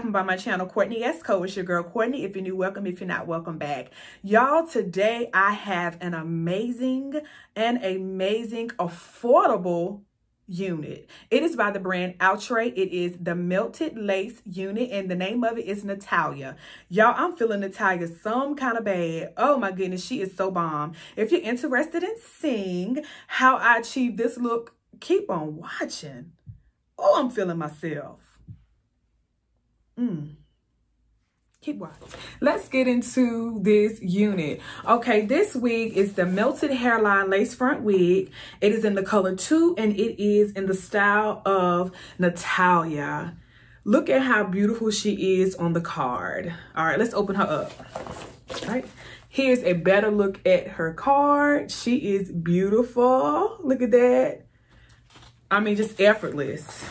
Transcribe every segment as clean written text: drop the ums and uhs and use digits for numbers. stopping by my channel, Courtney S. Cole. It's your girl, Courtney. If you're new, welcome. If you're not, welcome back. Y'all, today I have an amazing affordable unit. It is by the brand Outre. It is the Melted Lace unit, and the name of it is Natalia. Y'all, I'm feeling Natalia some kind of bad. Oh my goodness, she is so bomb. If you're interested in seeing how I achieved this look, keep on watching. Oh, I'm feeling myself. Keep watching. Let's get into this unit. Okay, this wig is the Melted Hairline Lace Front Wig. It is in the color 2, and it is in the style of Natalia. Look at how beautiful she is on the card. All right, let's open her up. All right, here's a better look at her card. She is beautiful. Look at that. I mean, just effortless.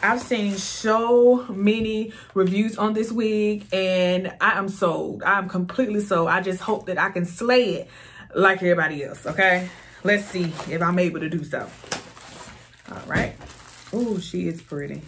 I've seen so many reviews on this wig, and I am sold. I am completely sold. I just hope that I can slay it like everybody else, okay? Let's see if I'm able to do so. All right. Ooh, she is pretty.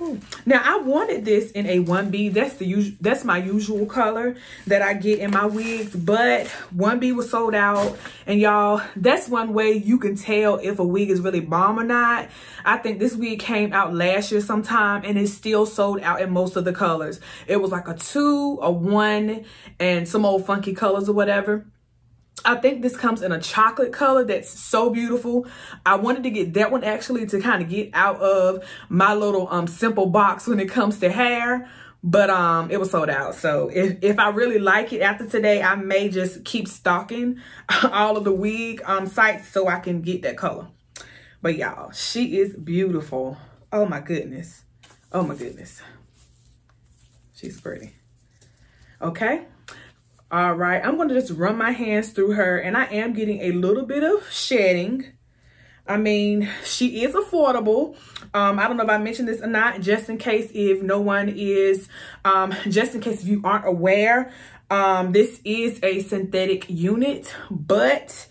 Ooh. Now, I wanted this in a 1B. That's my usual color that I get in my wigs, but 1B was sold out. And y'all, that's one way you can tell if a wig is really bomb or not. I think this wig came out last year sometime, and it's still sold out in most of the colors. It was like a 2, a 1, and some old funky colors or whatever. I think this comes in a chocolate color that's so beautiful. I wanted to get that one actually to kind of get out of my little simple box when it comes to hair, but it was sold out. So if I really like it after today, I may just keep stocking all of the wig sites so I can get that color. But y'all, she is beautiful. Oh my goodness. Oh my goodness. She's pretty. Okay. All right, I'm going to just run my hands through her, and I am getting a little bit of shedding. I mean, she is affordable. I don't know if I mentioned this or not, just in case if no one is, just in case if you aren't aware, this is a synthetic unit, but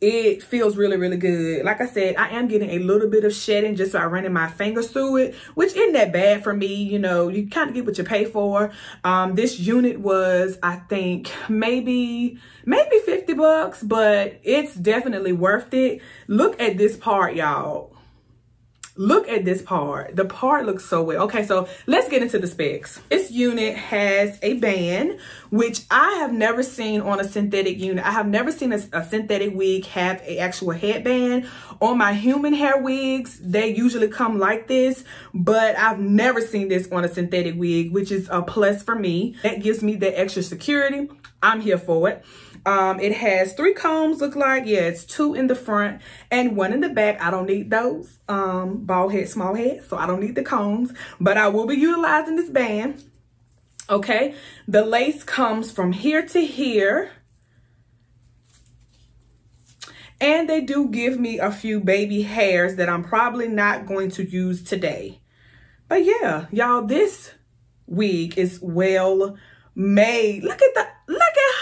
it feels really, really good. Like I said, I am getting a little bit of shedding just by running my fingers through it, which isn't that bad for me. You know, you kind of get what you pay for. This unit was, I think, maybe $50, but it's definitely worth it. Look at this part, y'all. Look at this part. The part looks so well. Okay, so let's get into the specs. This unit has a band, which I have never seen on a synthetic unit. I have never seen a synthetic wig have an actual headband. On my human hair wigs, they usually come like this, but I've never seen this on a synthetic wig, which is a plus for me. That gives me the extra security. I'm here for it. It has 3 combs, look like. Yeah, it's 2 in the front and 1 in the back. I don't need those. Bald head, small head, so I don't need the combs, but I will be utilizing this band. Okay, the lace comes from here to here. And they do give me a few baby hairs that I'm probably not going to use today. But yeah, y'all, this wig is well made. Look at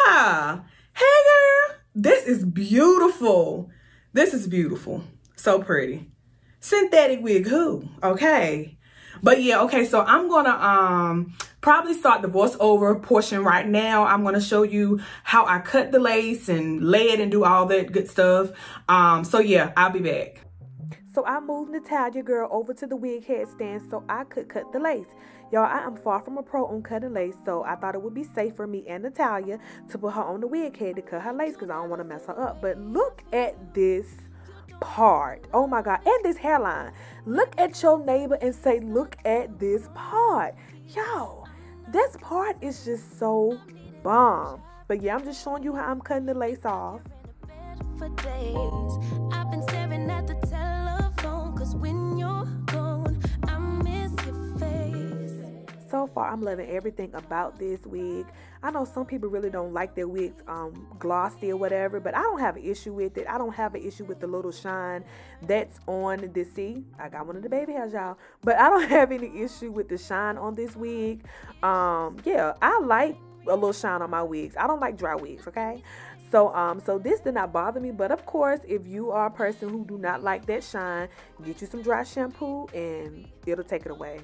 her. Hey girl, this is beautiful. This is beautiful. So pretty. Synthetic wig who? Okay. But yeah, okay, so I'm gonna probably start the voiceover portion right now. I'm gonna show you how I cut the lace and lay it and do all that good stuff. So yeah, I'll be back. So I moved Natalia girl over to the wig headstand so I could cut the lace. Y'all, I am far from a pro on cutting lace, so I thought it would be safe for me and Natalia to put her on the wig head to cut her lace because I don't want to mess her up. But look at this part. Oh my God. And this hairline. Look at your neighbor and say, look at this part. Y'all, this part is just so bomb. But yeah, I'm just showing you how I'm cutting the lace off. For days, I've been staring at the telephone, cause when you're gone, I miss your face. So far, I'm loving everything about this wig. I know some people really don't like their wigs glossy or whatever, but I don't have an issue with it. I don't have an issue with the little shine that's on this. See, I got one of the baby hairs, y'all, but I don't have any issue with the shine on this wig. Yeah, I like a little shine on my wigs. I don't like dry wigs, okay? So this did not bother me, but of course, if you are a person who do not like that shine, get you some dry shampoo and it'll take it away.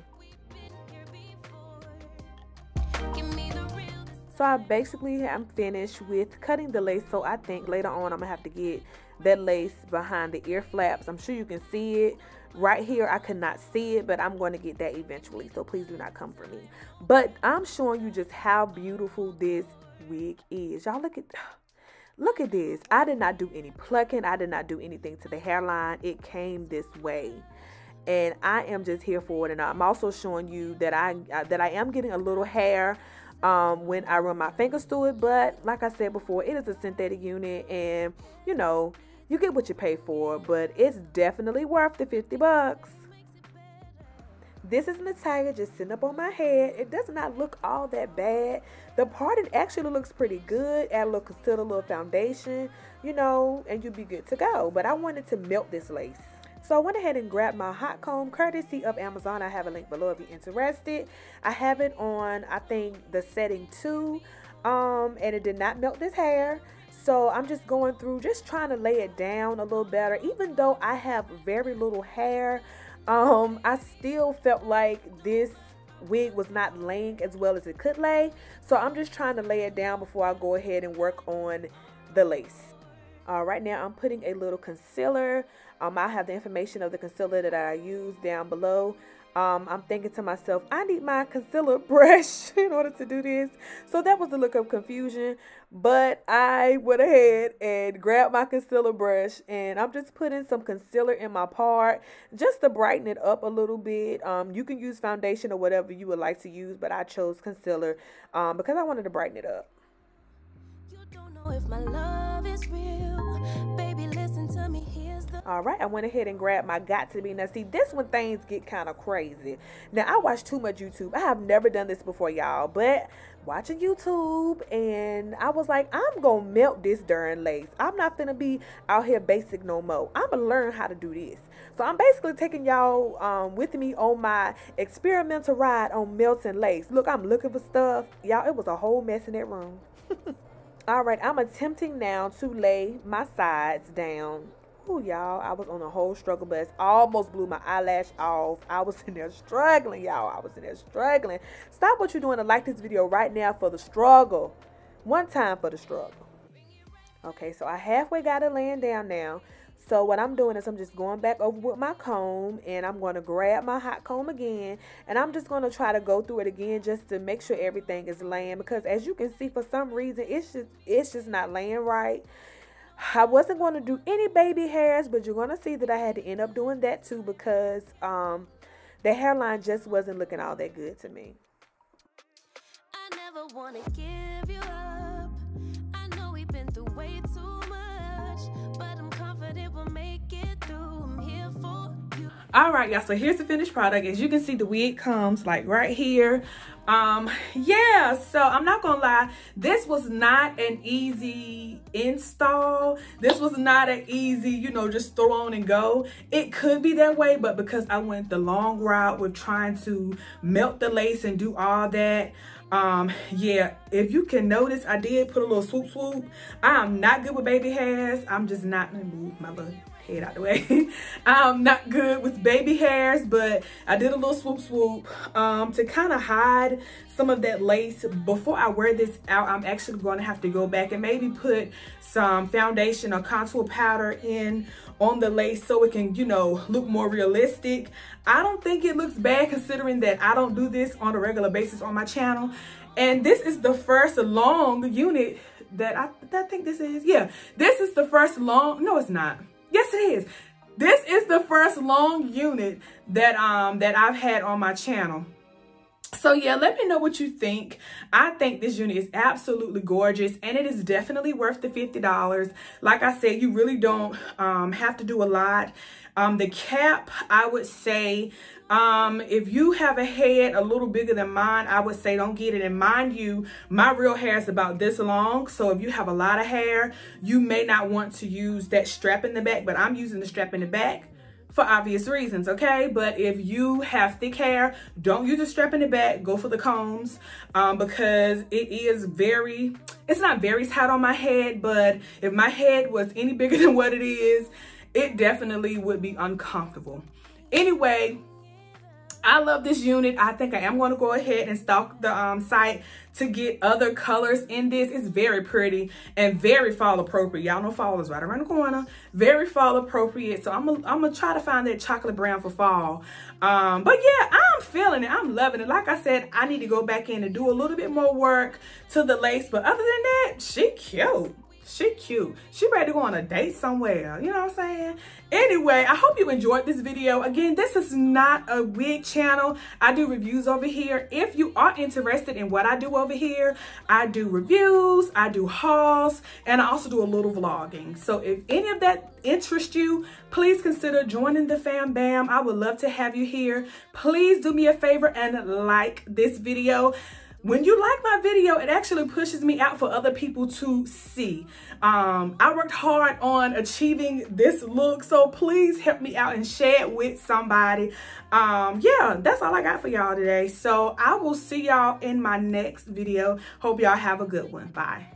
So I basically am finished with cutting the lace. So I think later on I'm gonna have to get that lace behind the ear flaps. I'm sure you can see it right here. I could not see it, but I'm going to get that eventually, so please do not come for me. But I'm showing you just how beautiful this wig is. Y'all look at this. I did not do any plucking. I did not do anything to the hairline. It came this way, and I am just here for it. And I'm also showing you that I am getting a little hair when I run my fingers through it, but like I said before, it is a synthetic unit, and you know, you get what you pay for, but it's definitely worth the 50 bucks. This is Natalia just sitting up on my head. It does not look all that bad. The parting actually looks pretty good. Add a little concealer, a little foundation, you know, and you'll be good to go. But I wanted to melt this lace. So I went ahead and grabbed my hot comb, courtesy of Amazon. I have a link below if you're interested. I have it on, I think, the setting 2, and it did not melt this hair. So I'm just going through, just trying to lay it down a little better. Even though I have very little hair, I still felt like this wig was not laying as well as it could lay. So I'm just trying to lay it down before I go ahead and work on the lace. All right, now I'm putting a little concealer. I have the information of the concealer that I use down below. I'm thinking to myself, I need my concealer brush in order to do this. So that was the look of confusion, but I went ahead and grabbed my concealer brush, and I'm just putting some concealer in my part just to brighten it up a little bit. You can use foundation or whatever you would like to use, but I chose concealer because I wanted to brighten it up. You don't know if my love is real, baby, listen to me here. All right, I went ahead and grabbed my Got2b. Now, see, this when things get kind of crazy. Now, I watch too much YouTube. I have never done this before, y'all, but watching YouTube, and I was like, I'm going to melt this darn lace. I'm not going to be out here basic no more. I'm going to learn how to do this. So I'm basically taking y'all with me on my experimental ride on melting lace. Look, I'm looking for stuff. Y'all, it was a whole mess in that room. All right, I'm attempting now to lay my sides down. Ooh, y'all, I was on a whole struggle bus. Almost blew my eyelash off. I was in there struggling, y'all. I was in there struggling. Stop what you're doing and like this video right now for the struggle. One time for the struggle. Okay, so I halfway got it laying down now. So what I'm doing is I'm just going back over with my comb, and I'm going to grab my hot comb again, and I'm just going to try to go through it again just to make sure everything is laying, because as you can see, for some reason, it's just not laying right. I wasn't going to do any baby hairs, but you're going to see that I had to end up doing that too, because the hairline just wasn't looking all that good to me. I never want to give you up. I know we've been through way too much, but I'm confident we'll make it through. I'm here for you. All right, y'all, so here's the finished product. As you can see, the wig comes like right here. Yeah, so I'm not gonna lie, this was not an easy install. This was not an easy, you know, just throw on and go. It could be that way, but because I went the long route with trying to melt the lace and do all that, yeah, if you can notice, I did put a little swoop. I am not good with baby hairs. I'm just not gonna move my butt head out the way. I'm not good with baby hairs, but I did a little swoop to kind of hide some of that lace. Before I wear this out, I'm actually going to have to go back and maybe put some foundation or contour powder in on the lace so it can, you know, look more realistic. I don't think it looks bad, considering that I don't do this on a regular basis on my channel, and this is the first long unit that I think this is. Yeah, this is the first long, no it's not. Yes, it is. This is the first long unit that that I've had on my channel. So yeah, let me know what you think. I think this unit is absolutely gorgeous, and it is definitely worth the $50. Like I said, you really don't have to do a lot. The cap, I would say, if you have a head a little bigger than mine, I would say don't get it. And mind you, my real hair is about this long. So if you have a lot of hair, you may not want to use that strap in the back, but I'm using the strap in the back for obvious reasons, okay? But if you have thick hair, don't use a strap in the back, go for the combs, because it is very, it's not very tight on my head, but if my head was any bigger than what it is, it definitely would be uncomfortable. Anyway, I love this unit. I think I am going to go ahead and stalk the site to get other colors in this. It's very pretty and very fall appropriate. Y'all know fall is right around the corner. Very fall appropriate. So I'm gonna try to find that chocolate brown for fall. But yeah, I'm feeling it. I'm loving it. Like I said, I need to go back in and do a little bit more work to the lace. But other than that, she cute. She cute. She ready to go on a date somewhere. You know what I'm saying? Anyway, I hope you enjoyed this video. Again, this is not a wig channel. I do reviews over here. If you are interested in what I do over here, I do reviews, I do hauls, and I also do a little vlogging. So if any of that interests you, please consider joining the fam bam. I would love to have you here. Please do me a favor and like this video. When you like my video, it actually pushes me out for other people to see. I worked hard on achieving this look, so please help me out and share it with somebody. Yeah, that's all I got for y'all today. So I will see y'all in my next video. Hope y'all have a good one. Bye.